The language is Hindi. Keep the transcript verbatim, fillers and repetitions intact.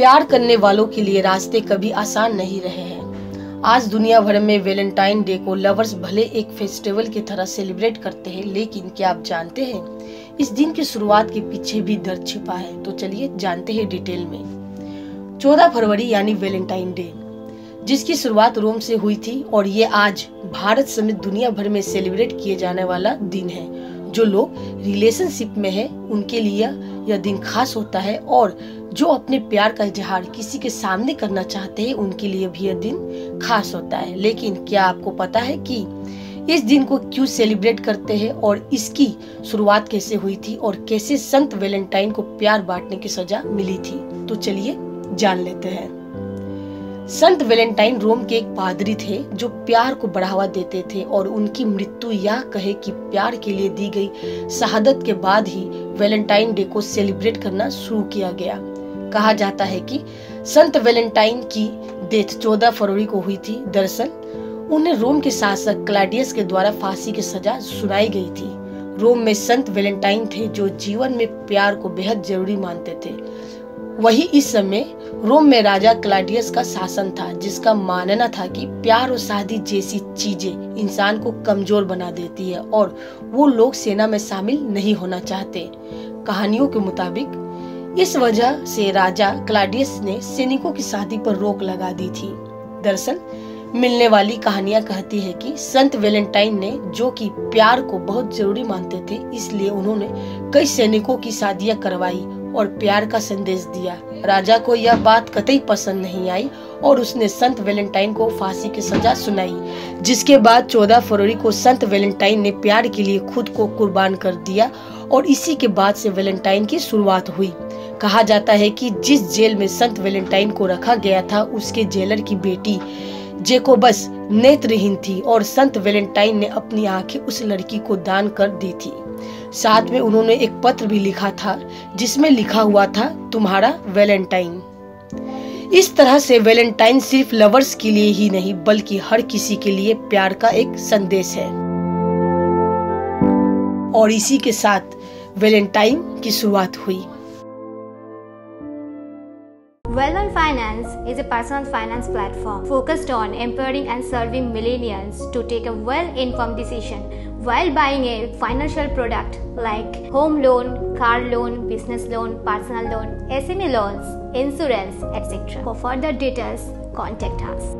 प्यार करने वालों के लिए रास्ते कभी आसान नहीं रहे हैं। आज दुनिया भर में वैलेंटाइन डे को लवर्स भले एक फेस्टिवल की तरह सेलिब्रेट करते हैं, लेकिन क्या आप जानते हैं इस दिन की शुरुआत के पीछे भी दर्द छिपा है? तो चलिए जानते हैं डिटेल में। चौदह फरवरी यानी वैलेंटाइन डे, जिसकी शुरुआत रोम से हुई थी और ये आज भारत समेत दुनिया भर में सेलिब्रेट किए जाने वाला दिन है। जो लोग रिलेशनशिप में हैं, उनके लिए यह दिन खास होता है और जो अपने प्यार का इजहार किसी के सामने करना चाहते हैं, उनके लिए भी यह दिन खास होता है। लेकिन क्या आपको पता है कि इस दिन को क्यों सेलिब्रेट करते हैं और इसकी शुरुआत कैसे हुई थी और कैसे संत वैलेंटाइन को प्यार बांटने की सजा मिली थी? तो चलिए जान लेते हैं। संत वैलेंटाइन रोम के एक पादरी थे जो प्यार को बढ़ावा देते थे और उनकी मृत्यु यह कहे कि प्यार के लिए दी गई शहादत के बाद ही वैलेंटाइन डे को सेलिब्रेट करना शुरू किया गया। कहा जाता है कि संत वैलेंटाइन की डेथ चौदह फरवरी को हुई थी। दरअसल उन्हें रोम के शासक क्लॉडियस के द्वारा फांसी की सजा सुनाई गई थी। रोम में संत वैलेंटाइन थे जो जीवन में प्यार को बेहद जरूरी मानते थे। वही इस समय रोम में राजा क्लॉडियस का शासन था, जिसका मानना था कि प्यार और शादी जैसी चीजें इंसान को कमजोर बना देती है और वो लोग सेना में शामिल नहीं होना चाहते। कहानियों के मुताबिक इस वजह से राजा क्लॉडियस ने सैनिकों की शादी पर रोक लगा दी थी। दरअसल मिलने वाली कहानियां कहती है कि संत वैलेंटाइन ने, जो कि प्यार को बहुत जरूरी मानते थे, इसलिए उन्होंने कई सैनिकों की शादियां करवाई और प्यार का संदेश दिया। राजा को यह बात कतई पसंद नहीं आई और उसने संत वैलेंटाइन को फांसी की सजा सुनाई, जिसके बाद चौदह फरवरी को संत वैलेंटाइन ने प्यार के लिए खुद को कुर्बान कर दिया और इसी के बाद से वैलेंटाइन की शुरुआत हुई। कहा जाता है कि जिस जेल में संत वैलेंटाइन को रखा गया था, उसके जेलर की बेटी जैकोबस नेत्रहीन थी और संत वैलेंटाइन ने अपनी आंखें उस लड़की को दान कर दी थी। साथ में उन्होंने एक पत्र भी लिखा था जिसमें लिखा हुआ था, तुम्हारा वैलेंटाइन। इस तरह से वैलेंटाइन सिर्फ लवर्स के लिए ही नहीं, बल्कि हर किसी के लिए प्यार का एक संदेश है। और इसी के साथ वैलेंटाइन की शुरुआत हुई। Wellmon Finance is a personal finance platform focused on empowering and serving millennials to take a well-informed decision while buying a financial product like home loan, car loan, business loan, personal loan, S M E loans, insurance, et cetera. For further details, contact us.